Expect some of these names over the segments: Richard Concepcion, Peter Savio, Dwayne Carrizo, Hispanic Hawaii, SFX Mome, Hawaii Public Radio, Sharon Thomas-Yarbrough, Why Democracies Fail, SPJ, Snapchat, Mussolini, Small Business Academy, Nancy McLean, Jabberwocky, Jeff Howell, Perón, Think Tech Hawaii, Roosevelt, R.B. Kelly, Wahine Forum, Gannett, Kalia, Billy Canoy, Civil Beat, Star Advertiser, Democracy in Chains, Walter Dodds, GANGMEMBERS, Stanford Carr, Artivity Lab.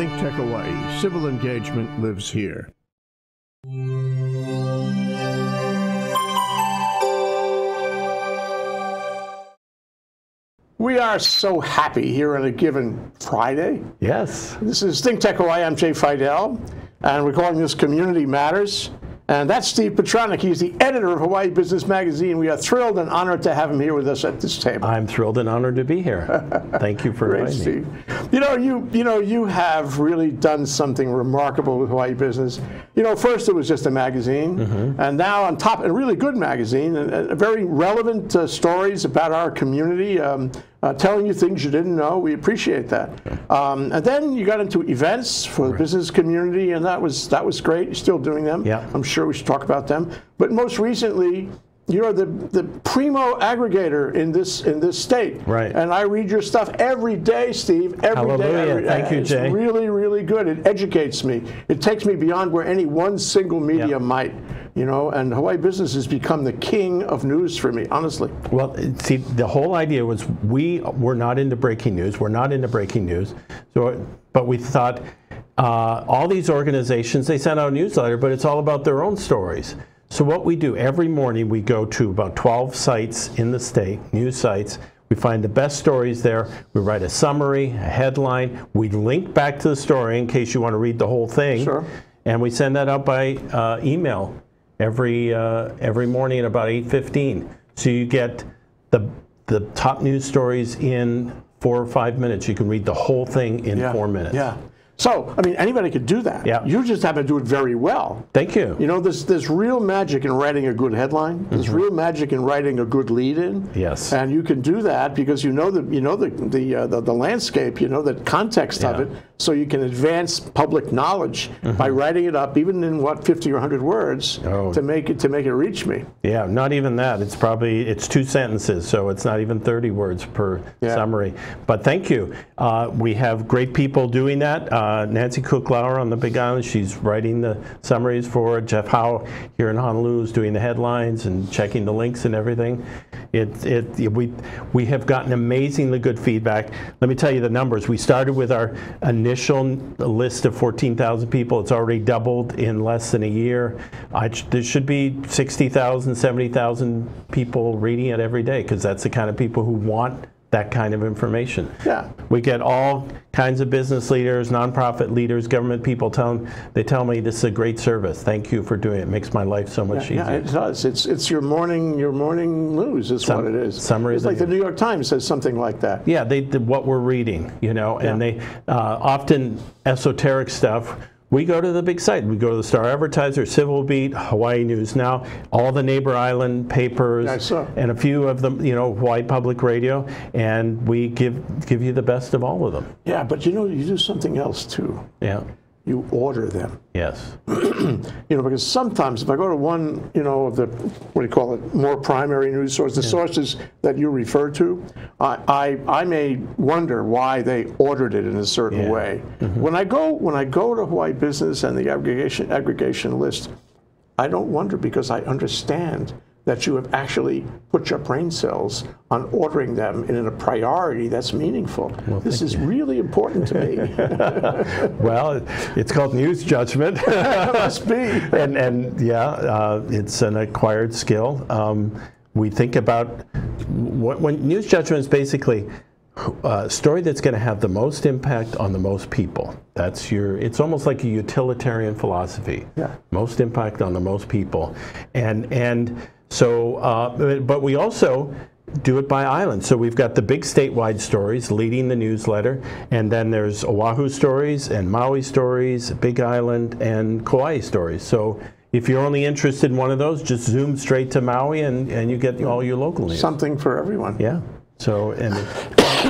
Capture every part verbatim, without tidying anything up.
Think Tech Hawaii. Civil engagement lives here. We are so happy here on a given Friday. Yes. This is Think Tech Hawaii. I'm Jay Fidell, and we're calling this Community Matters. And that's Steve Petranik. He's the editor of Hawaii Business Magazine. We are thrilled and honored to have him here with us at this table. I'm thrilled and honored to be here. Thank you for Great, inviting Steve. Me. You know, you you know, you have really done something remarkable with Hawaii Business. You know, first it was just a magazine, mm-hmm. and now on top, a really good magazine, and, and very relevant uh, stories about our community, um, uh, telling you things you didn't know. We appreciate that. Um, and then you got into events for the right. business community, and that was that was great. You're still doing them. Yeah. I'm sure. We should talk about them, but most recently, you are the the primo aggregator in this in this state. Right. And I read your stuff every day, Steve. Every Hallelujah. Day. Every, Thank you, it's Jay. It's really, really good. It educates me. It takes me beyond where any one single media yep. might. You know, and Hawaii Business has become the king of news for me, honestly. Well, see, the whole idea was we were not into breaking news. We're not into breaking news. So, but we thought. Uh, all these organizations, they send out a newsletter, but it's all about their own stories. So what we do every morning, we go to about twelve sites in the state, news sites. We find the best stories there. We write a summary, a headline. We link back to the story in case you want to read the whole thing. Sure. And we send that out by uh, email every uh, every morning at about eight fifteen. So you get the the top news stories in four or five minutes. You can read the whole thing in yeah. four minutes. Yeah. So, I mean, anybody could do that. Yeah. You just happen to do it very well. Thank you. You know, there's, there's real magic in writing a good headline. There's mm-hmm. real magic in writing a good lead-in. Yes. And you can do that because you know the, you know the, the, uh, the, the landscape, you know the context yeah. of it, so you can advance public knowledge mm-hmm. by writing it up, even in, what, fifty or a hundred words oh. to make it to make it reach me. Yeah, not even that. It's probably, it's two sentences, so it's not even thirty words per yeah. summary. But thank you. Uh, we have great people doing that. Uh, Uh, Nancy Cook-Lauer on the Big Island, she's writing the summaries for it. Jeff Howell here in Honolulu is doing the headlines and checking the links and everything. It, it, it, we, we have gotten amazingly good feedback. Let me tell you the numbers. We started with our initial list of fourteen thousand people. It's already doubled in less than a year. I, there should be sixty thousand, seventy thousand people reading it every day because that's the kind of people who want that kind of information. Yeah. We get all kinds of business leaders, nonprofit leaders, government people telling, they tell me this is a great service. Thank you for doing it. It makes my life so much yeah, easier. Yeah, it does. It's it's your morning your morning news is Some, what it is. Summary. It's like the New York Times says something like that. Yeah, they what we're reading, you know, yeah. and they uh, often esoteric stuff. We go to the big site. We go to the Star Advertiser, Civil Beat, Hawaii News Now, all the neighbor island papers, nice, and a few of them, you know, Hawaii Public Radio, and we give give you the best of all of them. Yeah, but you know, you do something else too. Yeah. You order them. Yes. You know, because sometimes if I go to one, you know, of the, what do you call it, more primary news source, the yeah. sources that you refer to, I, I I may wonder why they ordered it in a certain yeah. way. Mm-hmm. When I go when I go to Hawaii Business and the aggregation aggregation list, I don't wonder because I understand that you have actually put your brain cells on ordering them in a priority that's meaningful. Well, this is you. Really important to me. Well, it's called news judgment. It must be. And, and yeah, uh, it's an acquired skill. Um, we think about, what, when news judgment is basically a story that's going to have the most impact on the most people. That's your, it's almost like a utilitarian philosophy. Yeah. Most impact on the most people. And, and, So, uh, but we also do it by island. So we've got the big statewide stories leading the newsletter, and then there's Oahu stories and Maui stories, Big Island, and Kauai stories. So if you're only interested in one of those, just zoom straight to Maui, and, and you get all your local news. Something for everyone. Yeah. So, and,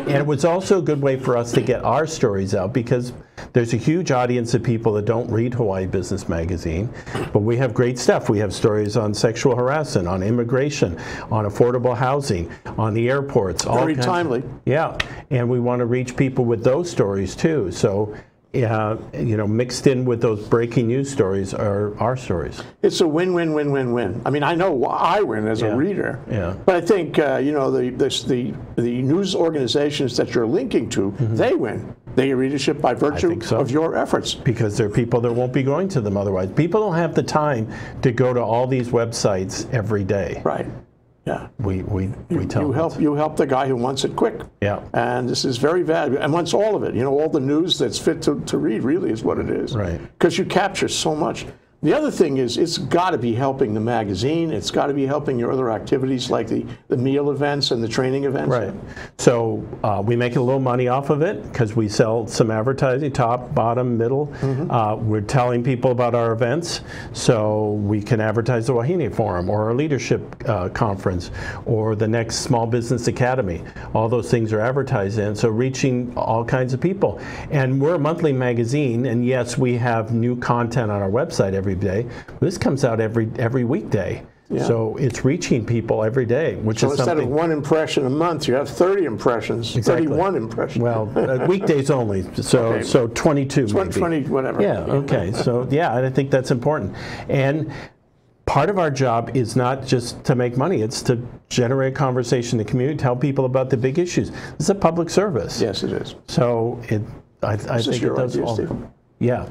and it was also a good way for us to get our stories out because there's a huge audience of people that don't read Hawaii Business Magazine, but we have great stuff. We have stories on sexual harassment, on immigration, on affordable housing, on the airports. All Very timely. Of, yeah, and we want to reach people with those stories too. So, uh, you know, mixed in with those breaking news stories are our stories. It's a win-win-win-win-win. I mean, I know I win as yeah. a reader, yeah. but I think uh, you know the, the the the news organizations that you're linking to, mm-hmm. they win. They get readership by virtue so. of your efforts. Because there are people that won't be going to them otherwise. People don't have the time to go to all these websites every day. Right. Yeah. We, we, we you, tell you help, you help the guy who wants it quick. Yeah. And this is very valuable. And wants all of it. You know, all the news that's fit to, to read really is what it is. Right. Because you capture so much. The other thing is, it's got to be helping the magazine. It's got to be helping your other activities like the, the meal events and the training events. Right. So uh, we make a little money off of it because we sell some advertising, top, bottom, middle. Mm-hmm. uh, we're telling people about our events. So we can advertise the Wahine Forum or our leadership uh, conference or the next Small Business Academy. All those things are advertised in. So reaching all kinds of people. And we're a monthly magazine. And yes, we have new content on our website every day. This comes out every every weekday. Yeah. So it's reaching people every day, which so is something. So instead of one impression a month, you have thirty impressions, exactly. thirty-one impressions. Well, uh, weekdays only, so okay. so twenty-two it's maybe. twenty, whatever. Yeah, okay. So yeah, I think that's important. And part of our job is not just to make money, it's to generate conversation in the community, tell people about the big issues. It's a public service. Yes, it is. So it, I, I think it does idea, all. Steve? Yeah.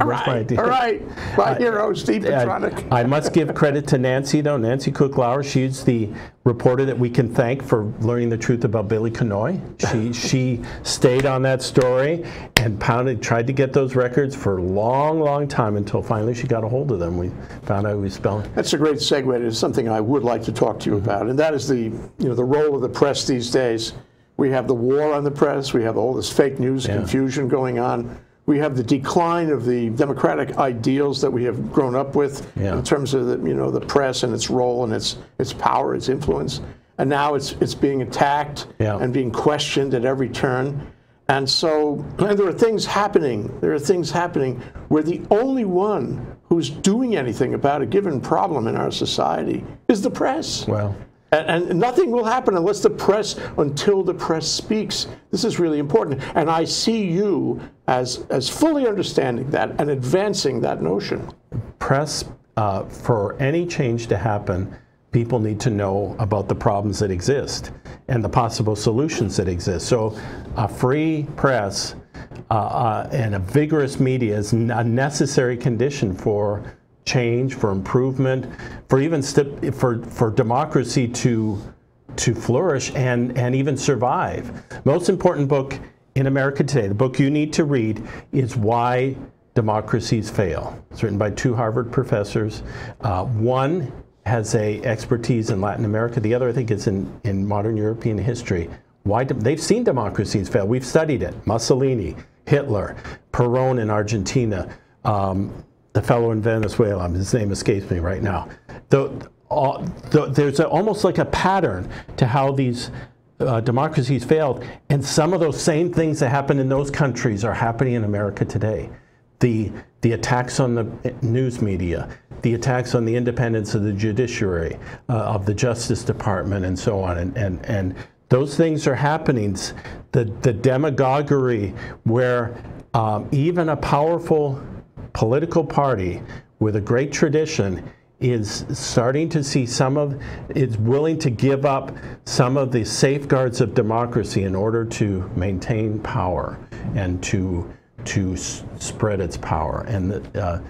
All right, all right, my hero, Steve Petranik. I, I must give credit to Nancy, though. Nancy Cook-Lauer, she's the reporter that we can thank for learning the truth about Billy Canoy. She, she stayed on that story and pounded, tried to get those records for a long, long time until finally she got a hold of them. We found out we were spelling. That's a great segue to something I would like to talk to you about, and that is the, you know, the role of the press these days. We have the war on the press. We have all this fake news yeah. confusion going on. We have the decline of the democratic ideals that we have grown up with yeah. in terms of the, you know, the press and its role and its its power, its influence, and now it's it's being attacked yeah. and being questioned at every turn. And so and there are things happening. There are things happening where the only one who's doing anything about a given problem in our society is the press. Well. And, and nothing will happen unless the press, until the press speaks. This is really important. And I see you as, as fully understanding that and advancing that notion. Press, uh, for any change to happen, people need to know about the problems that exist and the possible solutions that exist. So a free press uh, uh, and a vigorous media is a necessary condition for change, for improvement, for even st for for democracy to to flourish and and even survive. Most important book in America today, the book you need to read, is Why Democracies Fail. It's written by two Harvard professors. Uh, one has a expertise in Latin America. The other, I think, is in in modern European history. Why de they've seen democracies fail. We've studied it. Mussolini, Hitler, Perón in Argentina. Um, The fellow in Venezuela, his name escapes me right now. The, uh, the, there's a, almost like a pattern to how these uh, democracies failed, and some of those same things that happened in those countries are happening in America today. The, the attacks on the news media, the attacks on the independence of the judiciary, uh, of the Justice Department, and so on, and, and, and those things are happening. The, the demagoguery where um, even a powerful political party with a great tradition is starting to see some of, it's willing to give up some of the safeguards of democracy in order to maintain power and to to s spread its power. And the, uh,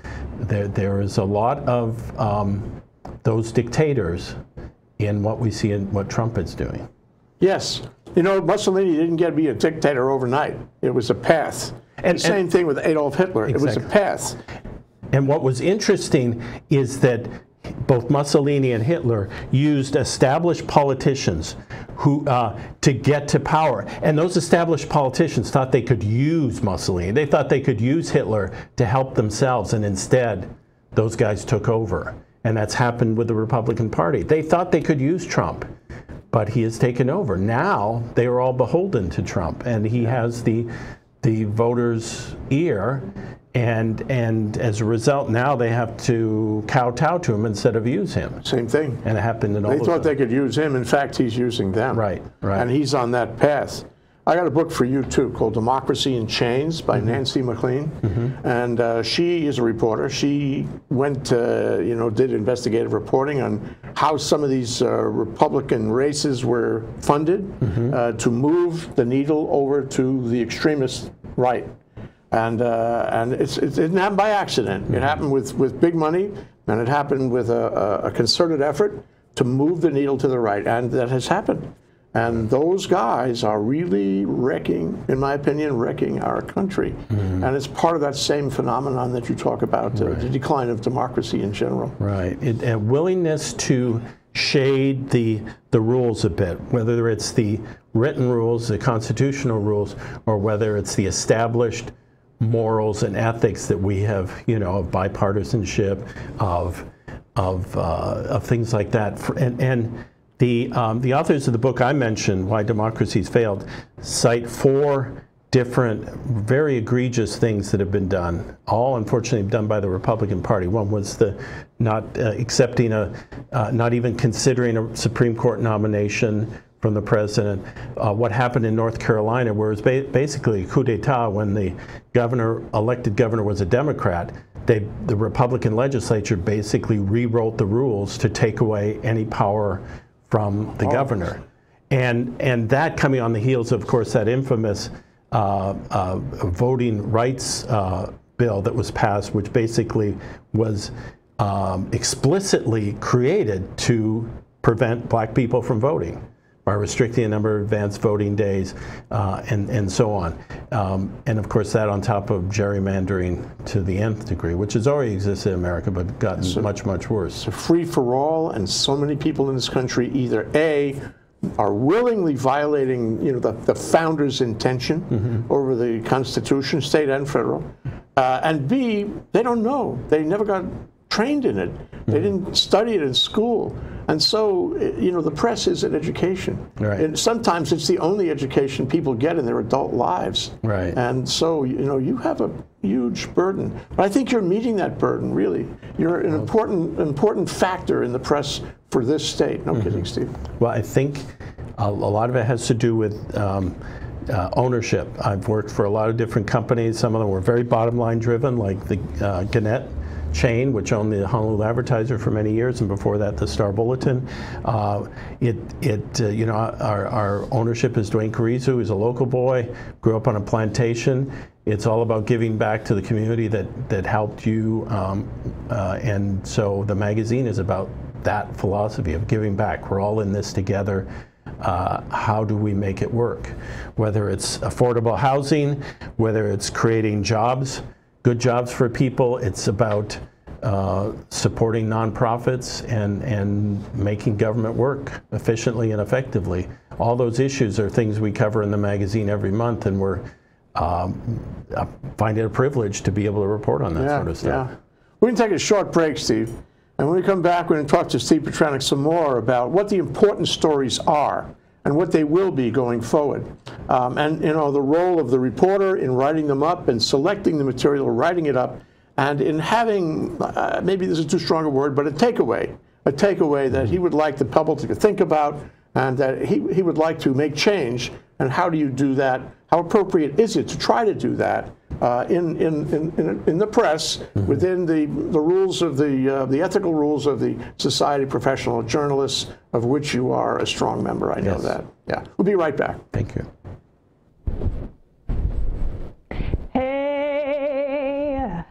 there there is a lot of um, those dictators in what we see in what Trump is doing. Yes, you know, Mussolini didn't get to be a dictator overnight. It was a path. And the same and, thing with Adolf Hitler. Exactly. It was a path. And what was interesting is that both Mussolini and Hitler used established politicians who uh, to get to power. And those established politicians thought they could use Mussolini. They thought they could use Hitler to help themselves. And instead, those guys took over. And that's happened with the Republican Party. They thought they could use Trump, but he has taken over. Now they are all beholden to Trump. And he yeah. has the... the voters' ear, and and as a result, now they have to kowtow to him instead of use him. Same thing. And it happened in all. They thought they could use him. In fact, he's using them. Right, right. And he's on that path. I got a book for you too called "Democracy in Chains" by mm-hmm. Nancy McLean, mm-hmm. and uh, she is a reporter. She went, uh, you know, did investigative reporting on how some of these uh, Republican races were funded mm-hmm. uh, to move the needle over to the extremist right. And uh, and it's, it didn't happen by accident. It happened with, with big money, and it happened with a, a concerted effort to move the needle to the right, and that has happened. And those guys are really wrecking, in my opinion, wrecking our country. Mm-hmm. And it's part of that same phenomenon that you talk about, uh, right. the decline of democracy in general. Right. It, a willingness to shade the, the rules a bit, whether it's the written rules, the constitutional rules, or whether it's the established morals and ethics that we have, you know, of bipartisanship, of, of, uh, of things like that. For, and, and The, um, the authors of the book I mentioned, Why Democracies Failed, cite four different very egregious things that have been done, all unfortunately done by the Republican Party. One was the not uh, accepting a, uh, not even considering a Supreme Court nomination from the president. Uh, what happened in North Carolina, where it was ba basically a coup d'etat when the governor, elected governor was a Democrat. They, the Republican legislature basically rewrote the rules to take away any power from the oh. governor, and and that coming on the heels of, of course, that infamous uh, uh, voting rights uh, bill that was passed, which basically was um, explicitly created to prevent black people from voting by restricting the number of advanced voting days uh, and and so on, um, and of course that on top of gerrymandering to the nth degree, which has already existed in America but gotten so, much much worse. So free for all, and so many people in this country either A, are willingly violating you know the, the founders' intention mm-hmm. over the Constitution, state and federal, uh, and B, they don't know, they never got trained in it, they mm-hmm. didn't study it in school. And so, you know, the press is an education. Right. And sometimes it's the only education people get in their adult lives. Right. And so, you know, you have a huge burden. But I think you're meeting that burden, really. You're an important, important factor in the press for this state. No mm-hmm. kidding, Steve. Well, I think a lot of it has to do with um, uh, ownership. I've worked for a lot of different companies. Some of them were very bottom line driven, like the uh, Gannett chain, which owned the Honolulu Advertiser for many years, and before that the Star Bulletin. Uh, it, it, uh, you know, our, our ownership is Dwayne Carrizo, who's a local boy, grew up on a plantation. It's all about giving back to the community that that helped you, um, uh, and so the magazine is about that philosophy of giving back. We're all in this together. Uh, how do we make it work? Whether it's affordable housing, whether it's creating jobs, good jobs for people. It's about uh, supporting nonprofits and, and making government work efficiently and effectively. All those issues are things we cover in the magazine every month, and we're um, I find it a privilege to be able to report on that yeah, sort of stuff. Yeah. We're going to take a short break, Steve. And when we come back, we're going to talk to Steve Petranik some more about what the important stories are and what they will be going forward. Um, and, you know, the role of the reporter in writing them up and selecting the material, writing it up, and in having, uh, maybe this is too strong a word, but a takeaway, a takeaway that he would like the public to think about and that he, he would like to make change. And how do you do that? How appropriate is it to try to do that uh, in, in, in, in the press, mm-hmm. within the, the rules of the, uh, the ethical rules of the Society of Professional Journalists, of which you are a strong member, I know yes. that. Yeah, we'll be right back. Thank you. Hey,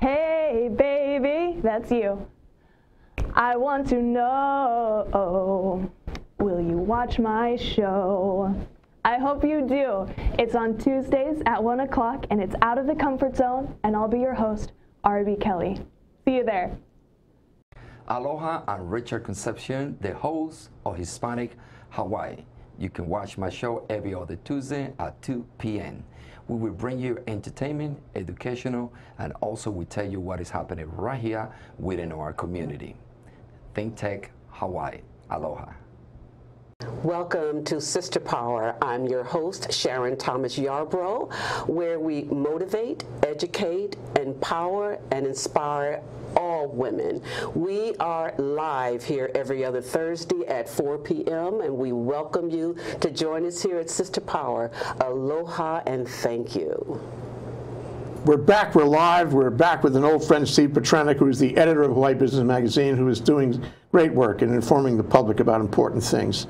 hey baby, that's you. I want to know, will you watch my show? I hope you do. It's on Tuesdays at one o'clock, and it's Out of the Comfort Zone, and I'll be your host, R B Kelly. See you there. Aloha, I'm Richard Concepcion, the host of Hispanic Hawaii. You can watch my show every other Tuesday at two p m We will bring you entertainment, educational, and also we tell you what is happening right here within our community. Think Tech Hawaii. Aloha. Welcome to Sister Power. I'm your host, Sharon Thomas-Yarbrough, where we motivate, educate, empower, and inspire all women. We are live here every other Thursday at four p m, and we welcome you to join us here at Sister Power. Aloha and thank you. We're back, we're live, we're back with an old friend, Steve Petranik, who is the editor of Hawaii Business Magazine, who is doing great work in informing the public about important things.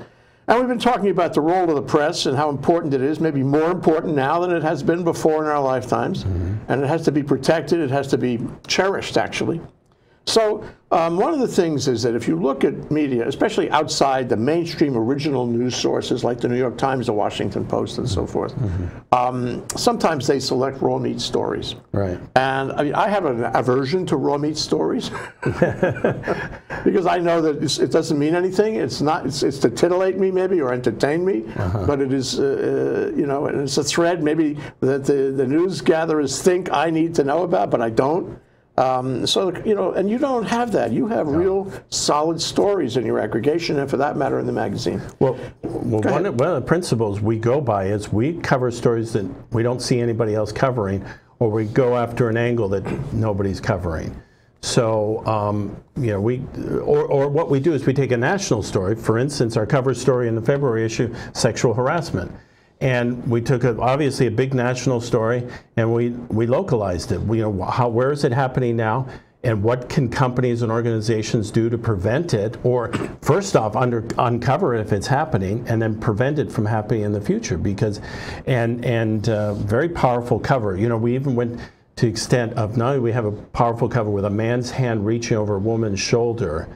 And we've been talking about the role of the press and how important it is, maybe more important now than it has been before in our lifetimes. Mm-hmm. And it has to be protected. It has to be cherished, actually. So um, one of the things is that if you look at media, especially outside the mainstream original news sources like the New York Times, the Washington Post, and so forth, mm-hmm. um, sometimes they select raw meat stories. Right. And I mean, I have an aversion to raw meat stories because I know that it's, it doesn't mean anything. It's not. It's, it's to titillate me maybe or entertain me, uh-huh. but it is, uh, you know, and it's a thread maybe that the, the news gatherers think I need to know about, but I don't. Um, so, you know, and you don't have that. You have no. real solid stories in your aggregation and, for that matter, in the magazine. Well, well one, of, one of the principles we go by is we cover stories that we don't see anybody else covering, or we go after an angle that nobody's covering. So, um, you know, we, or, or what we do is we take a national story. For instance, our cover story in the February issue, sexual harassment. And we took a, obviously a big national story, and we we localized it. We, you know, how, where is it happening now, and what can companies and organizations do to prevent it, or first off, under, uncover it if it's happening, and then prevent it from happening in the future. Because, and and uh, very powerful cover. You know, we even went to the extent of not only we have a powerful cover with a man's hand reaching over a woman's shoulder.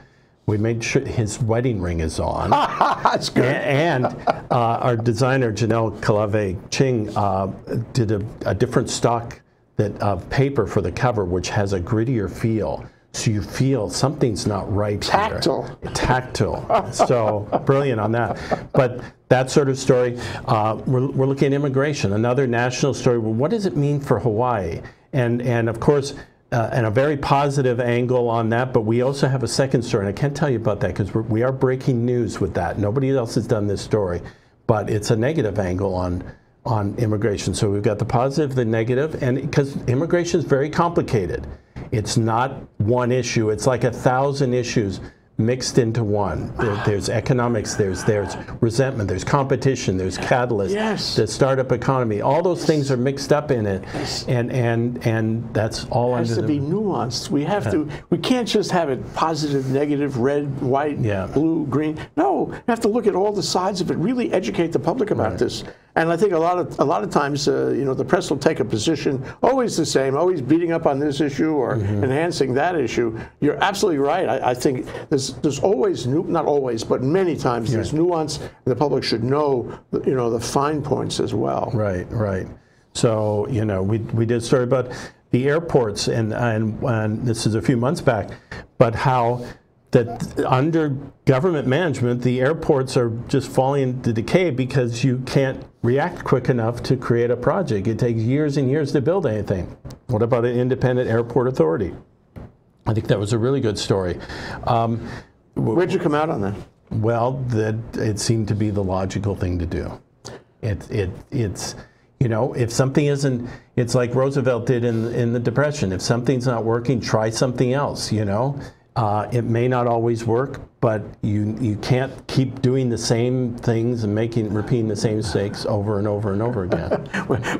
We made sure his wedding ring is on. That's good. And uh, our designer, Janelle Calave Ching, uh, did a, a different stock that of uh, paper for the cover, which has a grittier feel. So you feel something's not right. Tactile. Here. Tactile. So brilliant on that. But that sort of story, uh, we're, we're looking at immigration, another national story. Well, what does it mean for Hawaii? And, and of course, Uh, and a very positive angle on that, but we also have a second story, and I can't tell you about that because we are breaking news with that. Nobody else has done this story, but it's a negative angle on on immigration. So we've got the positive, the negative, and because immigration is very complicated. It's not one issue. It's like a thousand issues mixed into one. There, there's economics, there's there's resentment, there's competition, there's catalyst, yes. the startup economy. All those yes. things are mixed up in it, yes. and and and that's all. It has under to the, be nuanced. We have yeah. to. We can't just have it positive, negative, red, white, yeah. blue, green. No, we have to look at all the sides of it. Really educate the public about right. this. And I think a lot of a lot of times, uh, you know, the press will take a position, always the same, always beating up on this issue or mm-hmm. enhancing that issue. You're absolutely right. I, I think there's There's always, new, not always, but many times yeah. there's nuance. The public should know, you know, the fine points as well. Right, right. So, you know, we we did a story about the airports, and and, and this is a few months back, but how that under government management, the airports are just falling into decay because you can't react quick enough to create a project. It takes years and years to build anything. What about an independent airport authority? I think that was a really good story. Um, Where'd you come out on that? Well, that it seemed to be the logical thing to do. It, it, it's, you know, if something isn't, it's like Roosevelt did in in the Depression. If something's not working, try something else. You know, uh, it may not always work, but you you can't keep doing the same things and making repeating the same mistakes over and over and over again.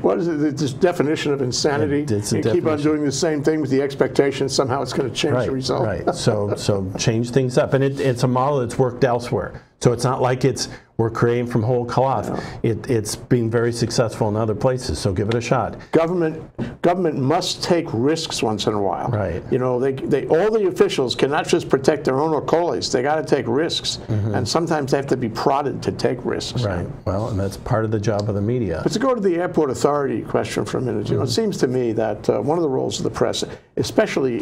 What is it, this definition of insanity? It, it's a you definition. Keep on doing the same thing with the expectation somehow it's going to change right, the result. Right. So so change things up, and it, it's a model that's worked elsewhere. So it's not like it's we're creating from whole cloth. Yeah. It it's been very successful in other places. So give it a shot. Government government must take risks once in a while. Right. You know they they all the officials cannot just protect their own okoles. They got to take risks, mm-hmm. and sometimes they have to be prodded to take risks. Right. Well, and that's part of the job of the media. But to go to the airport authority question for a minute, you mm-hmm. know, it seems to me that uh, one of the roles of the press, especially,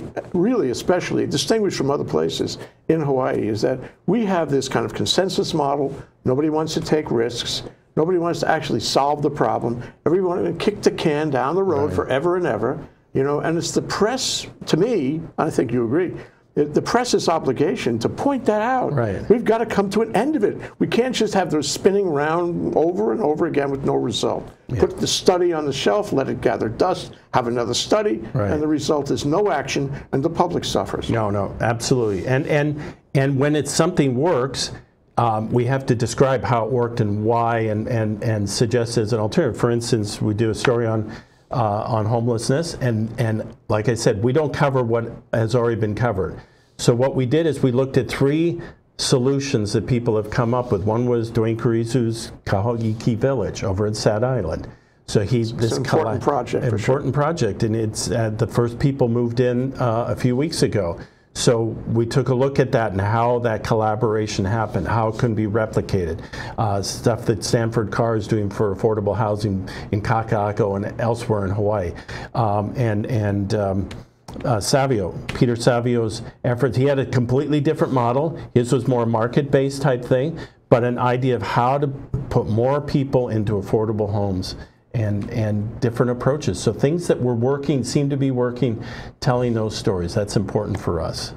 really especially, distinguished from other places in Hawaii, is that we have this kind of consensus model. Nobody wants to take risks. Nobody wants to actually solve the problem. Everyone kicked the can down the road right. forever and ever. You know, and it's the press, to me, I think you agree, the press's obligation to point that out. Right. We've got to come to an end of it. We can't just have those spinning around over and over again with no result. Yeah. Put the study on the shelf, let it gather dust, have another study, right. and the result is no action, and the public suffers. No, no, absolutely. And and and when it's something works, um, we have to describe how it worked and why, and and and suggest as an alternative. For instance, we do a story on. Uh, on homelessness, and and like I said, we don't cover what has already been covered. So what we did is we looked at three solutions that people have come up with. One was Dwayne Carrizo's Kahogiki Village over at Sad Island. So he's this an important project. Important for sure. project, and it's uh, the first people moved in uh, a few weeks ago. So we took a look at that and how that collaboration happened, how it can be replicated. Uh, stuff that Stanford Carr is doing for affordable housing in Kaka'ako and elsewhere in Hawaii, um, and and. Um, Uh, Savio, Peter Savio's efforts. He had a completely different model. His was more market-based type thing, but an idea of how to put more people into affordable homes and, and different approaches. So things that were working, seem to be working, telling those stories. That's important for us.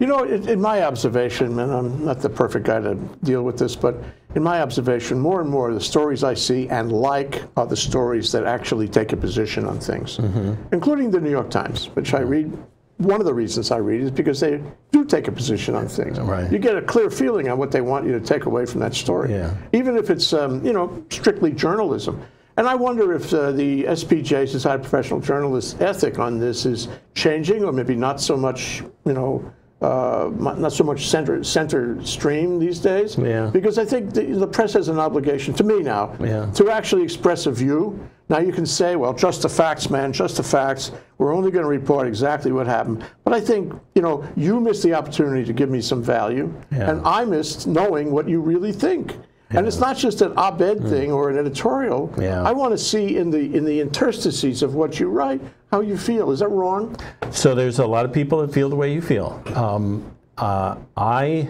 You know, in, in my observation, and I'm not the perfect guy to deal with this, but in my observation, more and more the stories I see and like are the stories that actually take a position on things, mm-hmm. including the New York Times, which I read. One of the reasons I read is because they do take a position on things. Right. You get a clear feeling on what they want you to take away from that story, yeah. even if it's um, you know, strictly journalism. And I wonder if uh, the S P J, Society of Professional Journalists, ethic on this is changing, or maybe not so much, you know, Uh, not so much center center stream these days, yeah. because I think the, the press has an obligation, to me now, yeah. to actually express a view. Now you can say, well, just the facts, man, just the facts. We're only going to report exactly what happened. But I think, you know, you missed the opportunity to give me some value, yeah. and I missed knowing what you really think. Yeah. And it's not just an op-ed mm. thing or an editorial. Yeah. I want to see in the in the interstices of what you write how you feel. Is that wrong? So there's a lot of people that feel the way you feel. Um, uh, I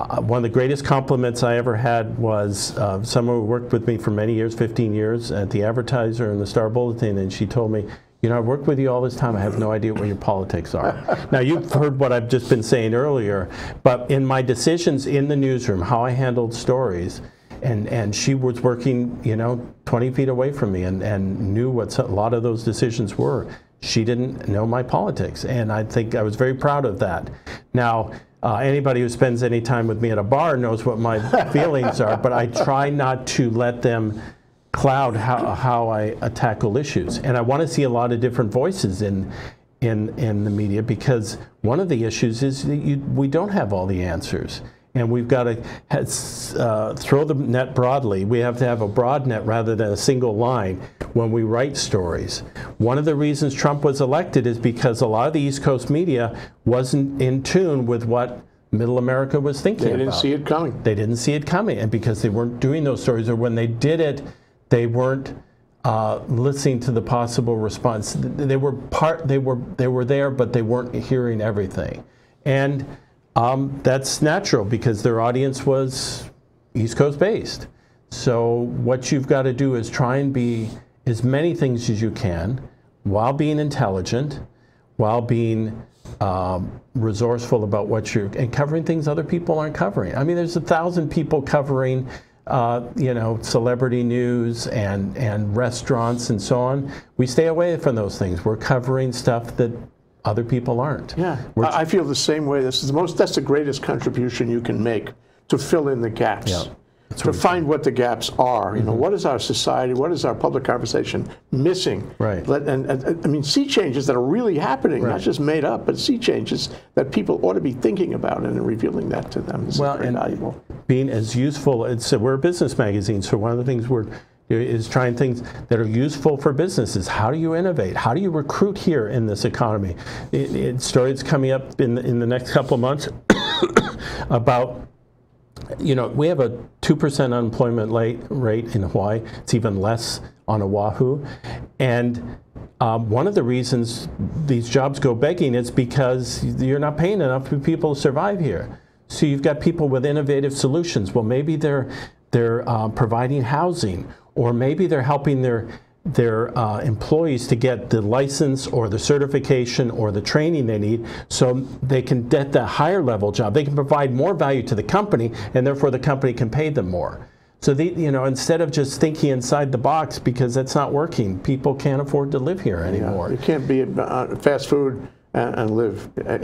uh, one of the greatest compliments I ever had was uh, someone who worked with me for many years, fifteen years, at the Advertiser and the Star Bulletin, and she told me, you know, I worked with you all this time. I have no idea what your politics are. Now, you've heard what I've just been saying earlier, but in my decisions in the newsroom, how I handled stories, and, and she was working, you know, twenty feet away from me and, and knew what a lot of those decisions were. She didn't know my politics, and I think I was very proud of that. Now, uh, anybody who spends any time with me at a bar knows what my feelings are, but I try not to let them cloud how, how I uh, tackle issues. And I want to see a lot of different voices in, in, in the media, because one of the issues is that you, we don't have all the answers. And we've got to uh, throw the net broadly. We have to have a broad net rather than a single line when we write stories. One of the reasons Trump was elected is because a lot of the East Coast media wasn't in tune with what Middle America was thinking about. They didn't see it coming. They didn't see it coming. And because they weren't doing those stories, or when they did it, they weren't uh, listening to the possible response. They were part. They were. They were there, but they weren't hearing everything, and um, that's natural because their audience was East Coast based. So what you've got to do is try and be as many things as you can, while being intelligent, while being um, resourceful about what you're and covering things other people aren't covering. I mean, there's a thousand people covering. Uh, you know, celebrity news and, and restaurants and so on. We stay away from those things. We're covering stuff that other people aren't. Yeah, We're I feel the same way. This is the most, that's the greatest contribution you can make, to fill in the gaps, yeah, that's to find what the gaps are. You mm-hmm. know, what is our society, what is our public conversation missing? Right. Let, and, and I mean, sea changes that are really happening, right. not just made up, but sea changes that people ought to be thinking about and revealing that to them. This well, is very and, valuable. Being as useful, it's, we're a business magazine, so one of the things we're is trying things that are useful for businesses. How do you innovate? How do you recruit here in this economy? It, it stories coming up in in the next couple of months about, you know, we have a two percent unemployment rate in Hawaii. It's even less on Oahu, and Um, one of the reasons these jobs go begging is because you're not paying enough for people to survive here. So you've got people with innovative solutions. Well, maybe they're they're uh, providing housing, or maybe they're helping their their uh, employees to get the license or the certification or the training they need, so they can get that higher level job. They can provide more value to the company, and therefore the company can pay them more. So, the, you know, instead of just thinking inside the box, because that's not working, people can't afford to live here anymore. Yeah, you can't be uh, fast food and, and live.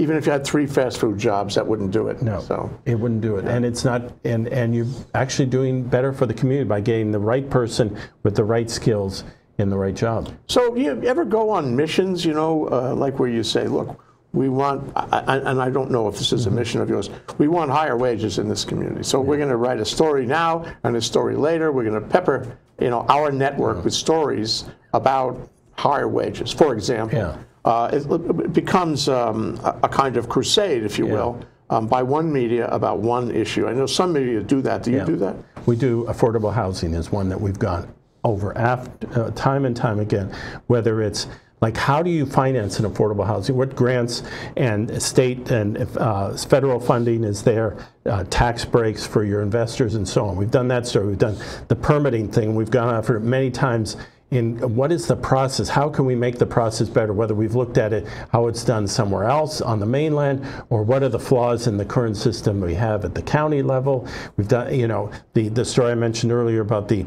Even if you had three fast food jobs, that wouldn't do it. No, so, it wouldn't do it. Yeah. And it's not, and, and you're actually doing better for the community by getting the right person with the right skills in the right job. So, do you ever go on missions, you know, uh, like where you say, look, we want, I, and I don't know if this is a mission of yours, we want higher wages in this community. So yeah. we're going to write a story now and a story later. We're going to pepper, you know, our network yeah. with stories about higher wages. For example, yeah. uh, it, it becomes um, a, a kind of crusade, if you yeah. will, um, by one media about one issue. I know some media do that. Do you yeah. do that? We do. Affordable housing is one that we've gone over after, uh, time and time again, whether it's like, how do you finance an affordable housing? What grants and state and uh, federal funding is there, uh, tax breaks for your investors and so on. We've done that story. We've done the permitting thing. We've gone after it many times in what is the process? How can we make the process better? Whether we've looked at it, how it's done somewhere else on the mainland, or what are the flaws in the current system we have at the county level. We've done, you know, the, the story I mentioned earlier about the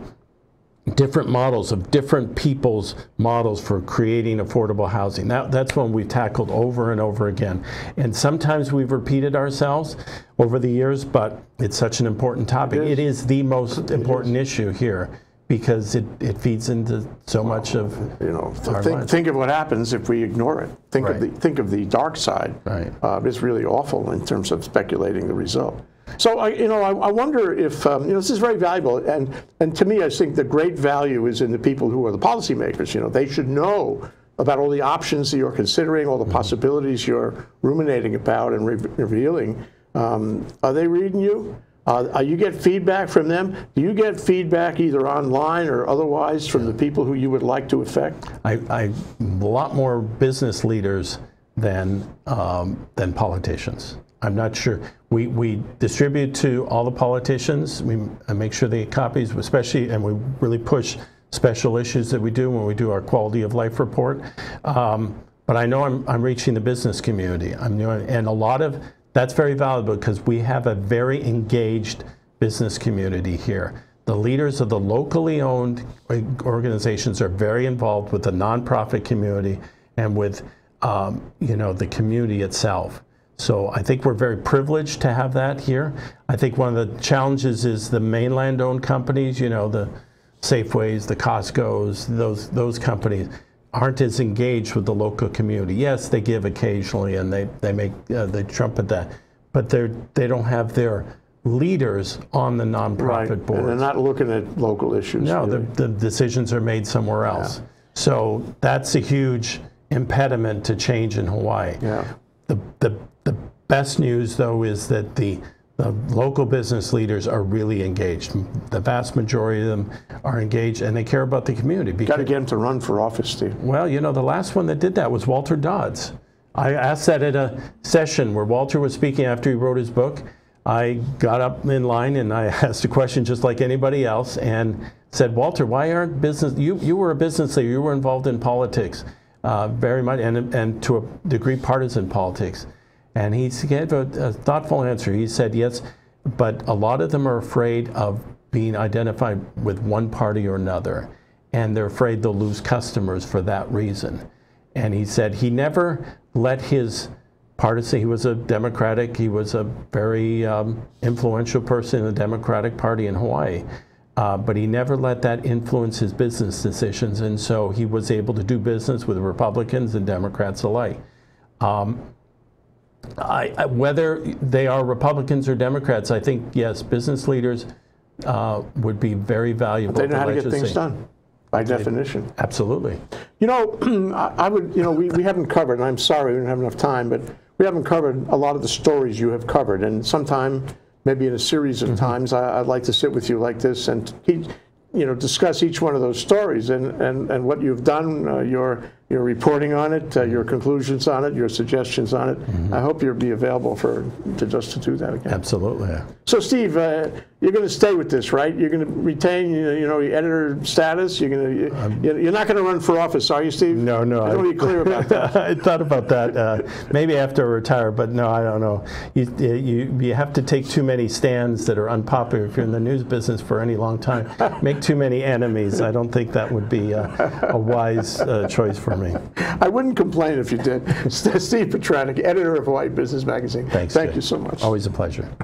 different models of different people's models for creating affordable housing. That, that's one we've tackled over and over again. And sometimes we've repeated ourselves over the years, but it's such an important topic. It is, it is the most important issue here because it, it feeds into so well, much of you know. Our think, lives. Think of what happens if we ignore it. Think, right. of, the, think of the dark side. Right. Uh, it's really awful in terms of speculating the result. So, I, you know, I, I wonder if, um, you know, this is very valuable, and, and to me, I think the great value is in the people who are the policymakers. You know, they should know about all the options that you're considering, all the possibilities you're ruminating about and re revealing. Um, are they reading you? Uh, you get feedback from them? Do you get feedback either online or otherwise from the people who you would like to affect? I, I a lot more business leaders than, um, than politicians. I'm not sure. We, we distribute to all the politicians. We make sure they get copies, especially, and we really push special issues that we do when we do our quality of life report. Um, but I know I'm, I'm reaching the business community. I'm doing, and a lot of that's very valuable because we have a very engaged business community here. The leaders of the locally owned organizations are very involved with the nonprofit community and with um, you know, the community itself. So I think we're very privileged to have that here. I think one of the challenges is the mainland-owned companies, you know, the Safeways, the Costcos, those, those companies aren't as engaged with the local community. Yes, they give occasionally and they, they make, uh, they trumpet that, but they're, they don't have their leaders on the nonprofit right. board. And they're not looking at local issues. No, really. the, the decisions are made somewhere else. Yeah. So that's a huge impediment to change in Hawaii. Yeah. The, the The best news, though, is that the, the local business leaders are really engaged. The vast majority of them are engaged, and they care about the community. Because, got to get them to run for office, Steve. Well, you know, the last one that did that was Walter Dodds. I asked that at a session where Walter was speaking after he wrote his book. I got up in line, and I asked a question just like anybody else and said, Walter, why aren't business, you, you were a business leader, you were involved in politics uh, very much, and, and to a degree partisan politics. And he gave a, a thoughtful answer. He said, yes, but a lot of them are afraid of being identified with one party or another. And they're afraid they'll lose customers for that reason. And he said he never let his partisan, he was a Democratic, he was a very um, influential person in the Democratic Party in Hawaii. Uh, but he never let that influence his business decisions. And so he was able to do business with Republicans and Democrats alike. Um, I, I, whether they are Republicans or Democrats, I think, yes, business leaders uh, would be very valuable. But they know how to get things done, by definition. Absolutely. You know, I would, you know, we, we haven't covered, and I'm sorry we don't have enough time, but we haven't covered a lot of the stories you have covered. And sometime, maybe in a series of mm-hmm. times, I, I'd like to sit with you like this and keep, you know, discuss each one of those stories and, and, and what you've done, uh, your, your reporting on it, uh, your conclusions on it, your suggestions on it. Mm-hmm. I hope you'll be available for, to just to do that again. Absolutely. So, Steve, uh, you're going to stay with this, right? You're going to retain, you know, your editor status. You're going to, um, you're not going to run for office, are you, Steve? No, no. I don't want to be clear about that. I thought about that. Uh, maybe after I retire, but no, I don't know. You, you, you have to take too many stands that are unpopular if you're in the news business for any long time. Make too many enemies. I don't think that would be uh, a wise uh, choice for me. I wouldn't complain if you did. Steve Petranik, editor of Hawaii Business Magazine. Thanks. Thank Jay. you so much. Always a pleasure.